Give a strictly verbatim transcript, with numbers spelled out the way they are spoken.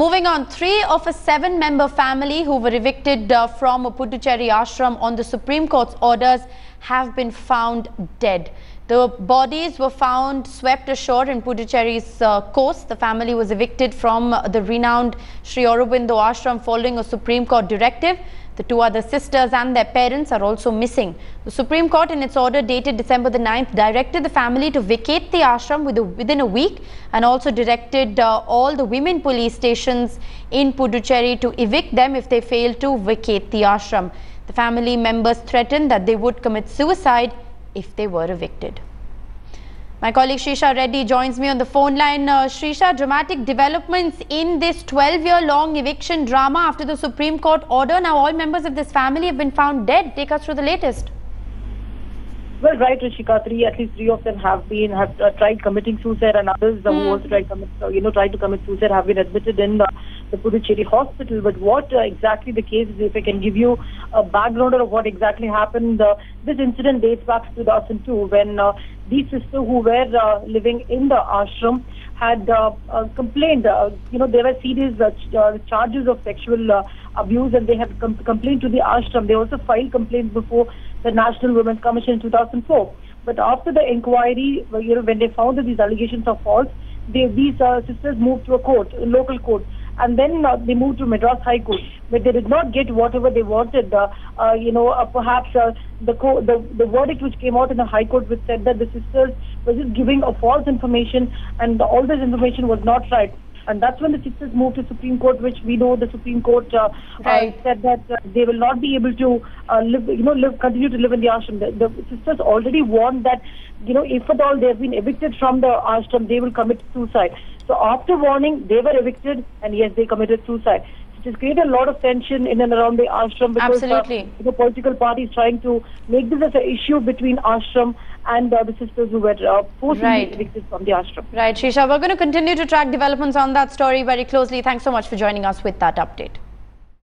Moving on, three of a seven-member family who were evicted uh, from a Puducherry ashram on the Supreme Court's orders have been found dead. The bodies were found swept ashore in Puducherry's uh, coast. The family was evicted from uh, the renowned Sri Aurobindo Ashram following a Supreme Court directive. The two other sisters and their parents are also missing. The Supreme Court, in its order dated December the ninth, directed the family to vacate the ashram within a week and also directed uh, all the women police stations in Puducherry to evict them if they fail to vacate the ashram. The family members threatened that they would commit suicide if they were evicted. My colleague Shisha Reddy joins me on the phone line. Uh, Shisha, dramatic developments in this twelve-year-long eviction drama after the Supreme Court order. Now all members of this family have been found dead. Take us through the latest. Well, right, Rishika, three, at least three of them have been, have uh, tried committing suicide, and others mm. who also tried, commit, uh, you know, tried to commit suicide have been admitted in uh, the Puducherry hospital. But what uh, exactly the case is, if I can give you a background of what exactly happened, uh, this incident dates back to two thousand two when uh, these sisters who were uh, living in the ashram had uh, uh, complained, uh, you know, there were serious uh, ch uh, charges of sexual uh, abuse, and they had com complained to the ashram. They also filed complaints before the National Women's Commission in two thousand four. But after the inquiry, you know, when they found that these allegations are false, they, these uh, sisters moved to a court, a local court. And then uh, they moved to Madras High Court, but they did not get whatever they wanted. Uh, uh, you know, uh, perhaps uh, the, co the the verdict which came out in the High Court, which said that the sisters were just giving a false information, and all this information was not right. And that's when the sisters moved to Supreme Court, which we know the Supreme Court uh, right. uh, said that uh, they will not be able to uh, live, you know, live continue to live in the ashram. The, the sisters already warned that, you know, if at all they have been evicted from the ashram, they will commit suicide. So after warning, they were evicted, and yes, they committed suicide. So it has created a lot of tension in and around the ashram, because uh, the political party is trying to make this as an issue between ashram and uh, the sisters who were uh, forcibly right. evicted from the ashram. Right, Shisha, we're going to continue to track developments on that story very closely. Thanks so much for joining us with that update.